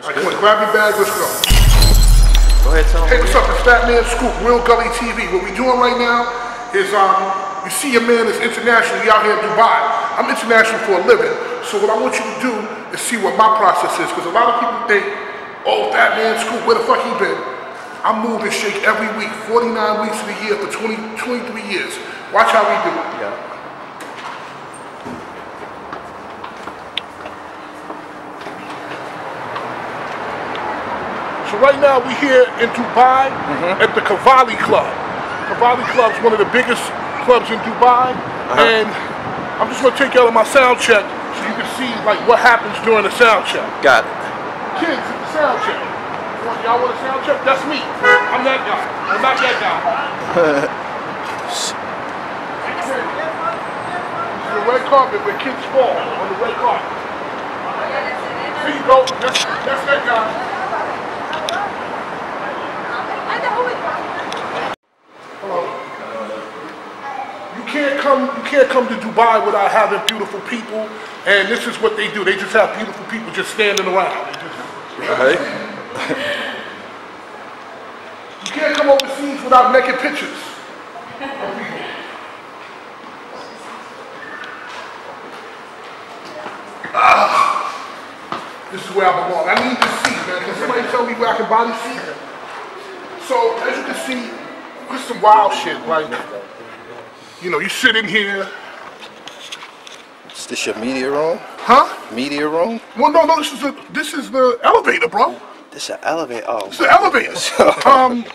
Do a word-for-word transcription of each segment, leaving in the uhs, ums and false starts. All right, come on, grab your bag, let's go. Go ahead, tell me. Hey, what's up? It's Fat Man Scoop, Real Gully T V. What we're doing right now is, um, you see your man is international, he out here in Dubai. I'm international for a living. So what I want you to do is see what my process is, because a lot of people think, oh, Fat Man Scoop, where the fuck he been? I move and shake every week, forty-nine weeks of the year for twenty, twenty-three years. Watch how we do it. Yeah. So right now we're here in Dubai mm-hmm. at the Cavalli Club. Cavalli Club is one of the biggest clubs in Dubai, uh-huh. and I'm just gonna take y'all to my sound check so you can see like what happens during the sound check. Got it. Kids at the sound check. Y'all want a sound check? That's me. I'm that guy. I'm not that guy. It's the red carpet where kids fall on the red carpet. There you go. That's, that's that guy. You can't come to Dubai without having beautiful people, and this is what they do. They just have beautiful people just standing around. Right. You can't come overseas without naked pictures. Ah, this is where I belong. I need to see, man. Can somebody tell me where I can body see? So as you can see, there's some wild shit, like. You know, you sit in here. Is this your media room? Huh? Media room? Well, no, no. This is the this is the elevator, bro. This is an elevator. Oh, it's the elevator. um,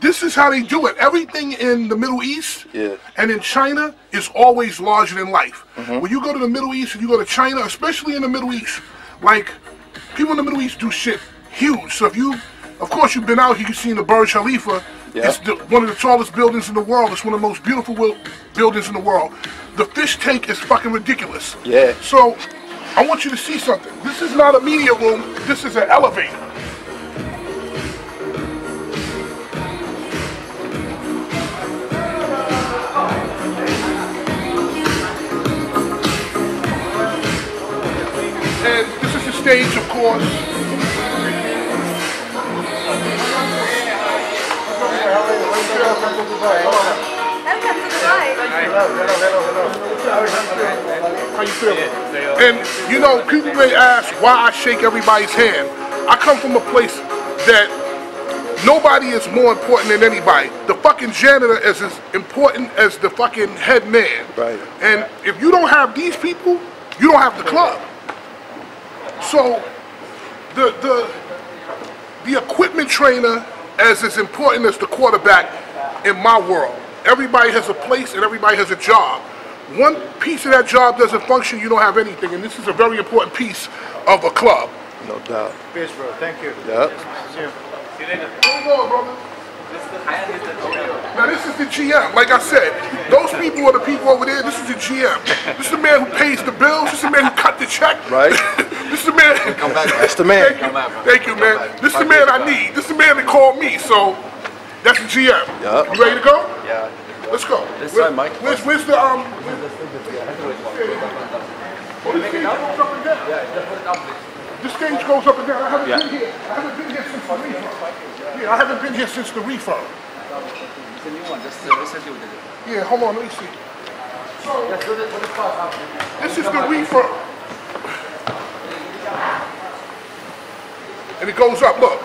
this is how they do it. Everything in the Middle East yeah. and in China is always larger than life. Mm-hmm. When you go to the Middle East and you go to China, especially in the Middle East, like people in the Middle East do shit huge. So if you, of course, you've been out here, you've seen the Burj Khalifa. Yeah. It's the, one of the tallest buildings in the world. It's one of the most beautiful buildings in the world. The fish tank is fucking ridiculous. Yeah. So, I want you to see something. This is not a media room. This is an elevator. And this is the stage, of course. Welcome to Dubai. Hello, hello, hello, hello. How you feeling? And you know, people may ask why I shake everybody's hand. I come from a place that nobody is more important than anybody. The fucking janitor is as important as the fucking head man. Right. And if you don't have these people, you don't have the club. So the the the equipment trainer is as important as the quarterback. In my world, everybody has a place and everybody has a job. One piece of that job doesn't function, you don't have anything, and this is a very important piece of a club. No doubt. Peace, bro. Thank you. Yep. See you later. Hold on, brother. Now this is the G M. Like I said, those people are the people over there. This is the G M. This is the man who pays the bills. This is the man who cut the check. Right. This is the man. Come back. That's the man. Thank you, man. Thank you, man. This is the man I need. This is the man that called me. So. That's the G M. Yep. You ready to go? Yeah. Let's go. This where, time, Mike. Where's, where's the um? This stage goes up and down. I haven't yeah. been here. I haven't been here since the refurb. Yeah, I haven't been here since the refurb. It's a new one. Just recently we did it. Yeah. Hold on. Let me see. So this is the refurb. And it goes up. Look.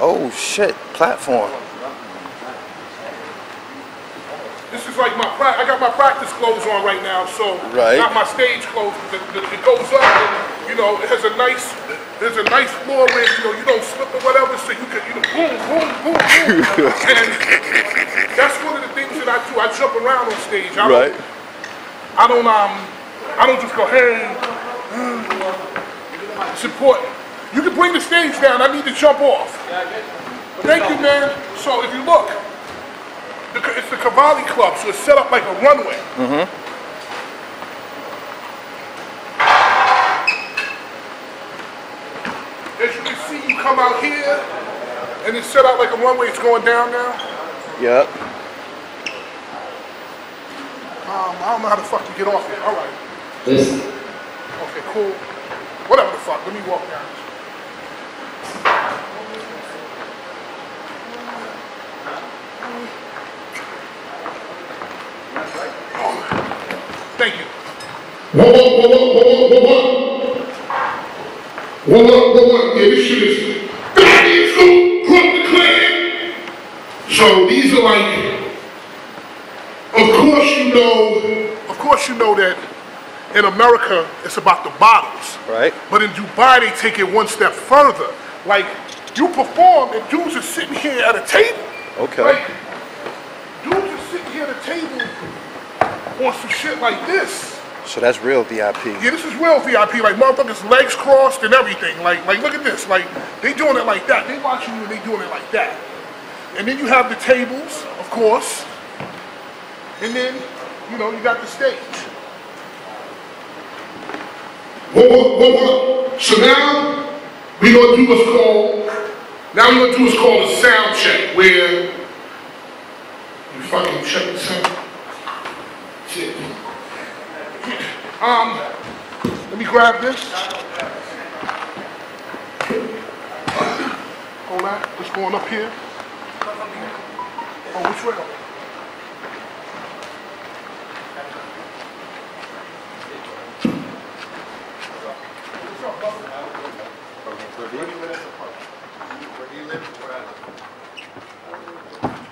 Oh shit! Platform. This is like my, I got my practice clothes on right now, so right. not my stage clothes. It, it goes up, and, you know, it has a nice, there's a nice floor where, you know, you don't slip or whatever, so you can, you know, boom, boom, boom, boom. And that's one of the things that I do. I jump around on stage. I right. Don't, I don't, um, I don't just go, hey, it's important. You can bring the stage down. I need to jump off. Yeah, I get it. Thank you, man. So if you look, it's the Cavalli Club, so it's set up like a runway. Mm-hmm. As you can see, you come out here, and it's set up like a runway. It's going down now. Yep. Um, I don't know how the fuck to get off here. All right. This. Okay, cool. Whatever the fuck. Let me walk down. Thank you. One more, one more, one more, one more. One more, one more. Yeah, this shit is Fat Man Scoop, Crump the Clan. So these are like, of course you know, of course you know that in America it's about the bottles. Right. But in Dubai they take it one step further. Like, you perform and dudes are sitting here at a table. Okay. Like, dudes are sitting here at a table on some shit like this. So that's real V I P. Yeah, this is real V I P. Like, motherfuckers legs crossed and everything. Like, like look at this. Like, they doing it like that. They watching you and they doing it like that. And then you have the tables, of course. And then, you know, you got the stage. Whoa, whoa, whoa, whoa. So now we're gonna do what's called, now we're gonna do what's called a sound check, where you fucking check this out. Shit. Um, let me grab this. Hold on, what's going up here? Oh, which way?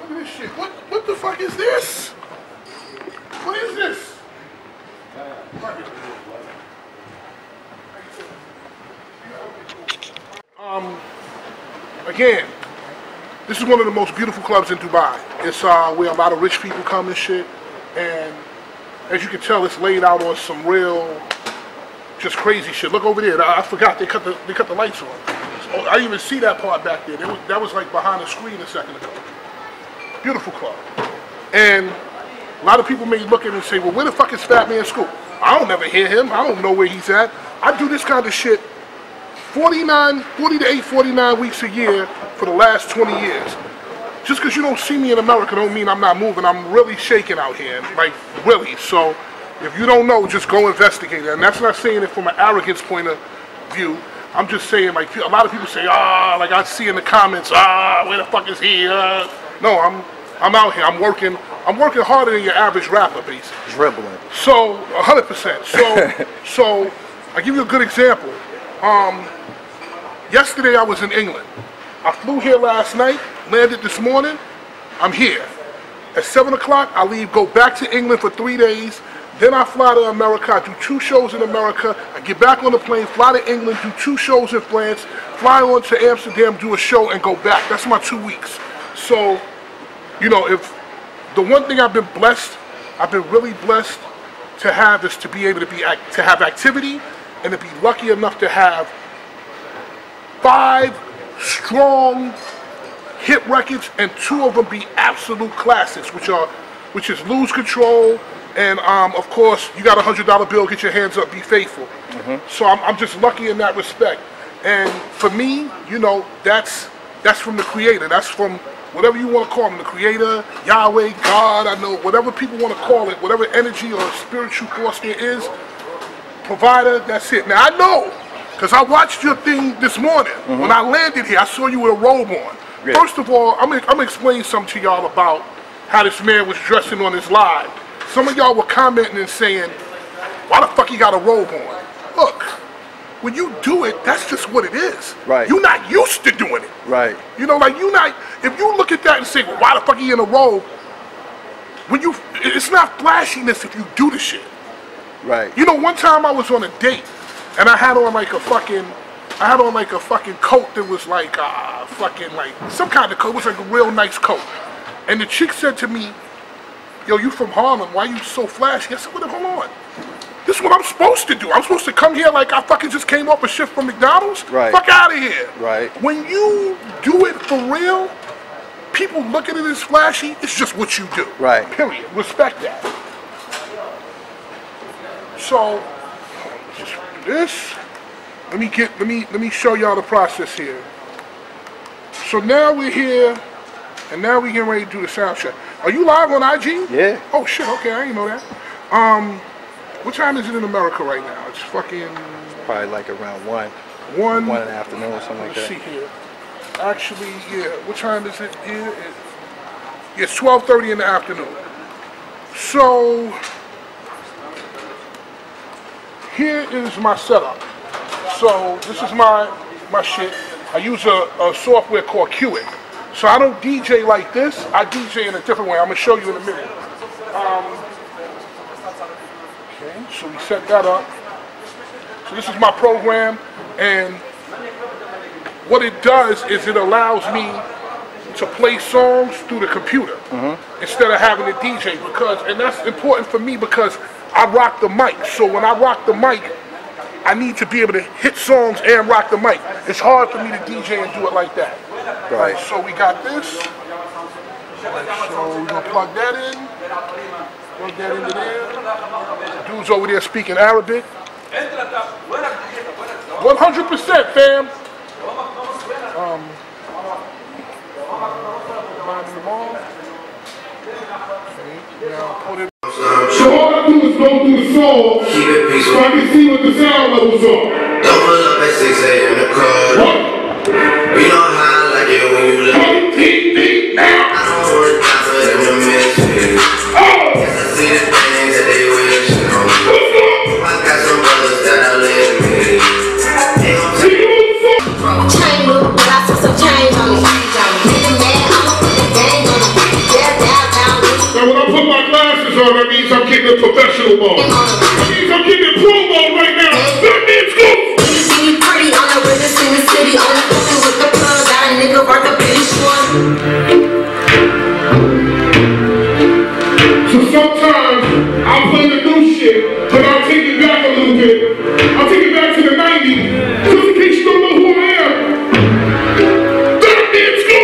Look at this shit. What, what the fuck is this? What is this? Um, again, this is one of the most beautiful clubs in Dubai. It's uh, where a lot of rich people come and shit. And as you can tell, it's laid out on some real, just crazy shit. Look over there. I, I forgot they cut the they cut the lights on. Oh, I didn't even see that part back there. That was, that was like behind the screen a second ago. Beautiful club. And a lot of people may look at it and say, well, where the fuck is Fat Man Scoop? I don't never hear him. I don't know where he's at. I do this kind of shit forty-nine, forty to eight, forty-nine weeks a year for the last twenty years. Just because you don't see me in America don't mean I'm not moving. I'm really shaking out here, like really. So if you don't know, just go investigate it. And that's not saying it from an arrogance point of view. I'm just saying, like, a lot of people say, ah, like I see in the comments, ah, where the fuck is he? Uh, no, I'm, I'm out here. I'm working. I'm working harder than your average rapper, basically. Dribbling. So, one hundred percent. So, so I'll give you a good example. Um, yesterday I was in England. I flew here last night, landed this morning. I'm here. At seven o'clock, I leave, go back to England for three days. Then I fly to America. I do two shows in America. I get back on the plane, fly to England, do two shows in France, fly on to Amsterdam, do a show, and go back. That's my two weeks. So, you know, if... the one thing I've been blessed, I've been really blessed to have is to be able to be act, to have activity and to be lucky enough to have five strong hit records and two of them be absolute classics, which are, which is Lose Control and um, of course You Got a Hundred Dollar Bill, Get Your Hands Up, Be Faithful. Mm-hmm. So I'm, I'm just lucky in that respect. And for me, you know, that's that's from the creator. That's from whatever you want to call him, the creator, Yahweh, God, I know, whatever people want to call it, whatever energy or spiritual force there is, provider, that's it. Now I know, because I watched your thing this morning. Mm-hmm. When I landed here, I saw you with a robe on. Yeah. First of all, I'm going to explain something to y'all about how this man was dressing on his live. Some of y'all were commenting and saying, why the fuck he got a robe on? Look, when you do it, that's just what it is. Right. You're not used to doing it. Right. You know, like you not, if you look at that and say, well, why the fuck are you in a robe? When you, it's not flashiness if you do the shit. Right. You know, one time I was on a date and I had on like a fucking, I had on like a fucking coat that was like uh, fucking like, some kind of coat, it was like a real nice coat. And the chick said to me, yo, you from Harlem, why you so flashy? I said, well, hold on. This is what I'm supposed to do. I'm supposed to come here like I fucking just came off a shift from McDonald's? Right. Fuck out of here. Right. When you do it for real, people look at it as flashy. It's just what you do. Right. Period. Respect that. So, just do this. Let me get, let me, let me show y'all the process here. So now we're here, and now we're getting ready to do the sound check. Are you live on I G? Yeah. Oh shit, okay, I didn't know that. Um... What time is it in America right now? It's fucking... It's probably like around one. One? One in the afternoon or something like that. Let's see here. actually, yeah, what time is it here? It's twelve thirty in the afternoon. So, here is my setup. So, this is my, my shit. I use a, a software called Qit. So I don't D J like this, I D J in a different way. I'm going to show you in a minute. Um, okay, so we set that up. So this is my program, and what it does is it allows me to play songs through the computer mm-hmm. instead of having a D J, because, and that's important for me because I rock the mic. So when I rock the mic, I need to be able to hit songs and rock the mic. It's hard for me to D J and do it like that. Right. Right, so we got this. So we're gonna plug that in. Plug that into there. The dude's over there speaking Arabic. one hundred percent, fam. Um, finding them all. Okay, now put it. So all I do is go through the soul so I can see what the sound levels are. Don't put up at six A M in the car. We know how I like it when you love me. P P now. I don't worry about it in the mystery. Oh! Cause I see the things that they wish on. I got some brothers that I live with. They gon' take me from the chamber, but I took some change on me. Damn man, I'ma put the gang on me. Yeah, down, down. Now when I put my glasses on, that means I'm getting a professional ball. That means I'm getting a pro ball right now. That means go! You see me pretty on the witness in the city on the nigga work a bitch one. So sometimes I'll play the new shit, but I'll take it back a little bit. I'll take it back to the nineties, just in case you don't know who I am. That bitch go!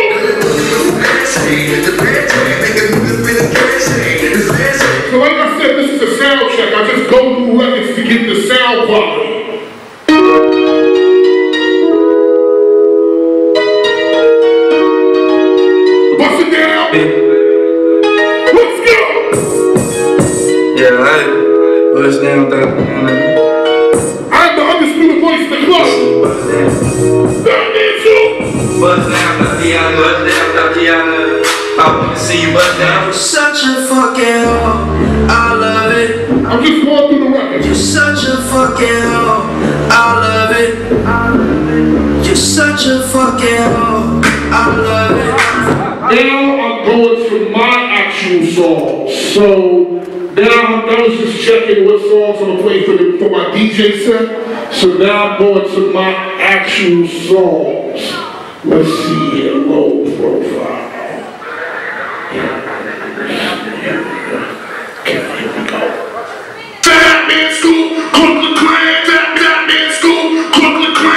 So like I said, this is a sound check. I just go through records to get the sound quality. So now I was just checking what songs I'm playing for, the, for my D J set. So now I'm going to my actual songs. Let's see here, low profile. Okay, here we go. Fat Man Scoop, Brooklyn Clan, Fat Fat Man Scoop, Brooklyn Clan.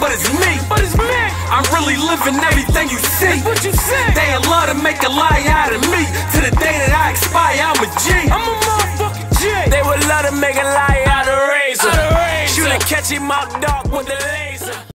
But it's me, but it's me. I'm really living everything you see. That's what you see. They love to make a lie out of me. To the day that I expire, I'm a G. I'm a motherfucking G. They would love to make a lie out of razor. Shoot a catchy mock dog with the laser.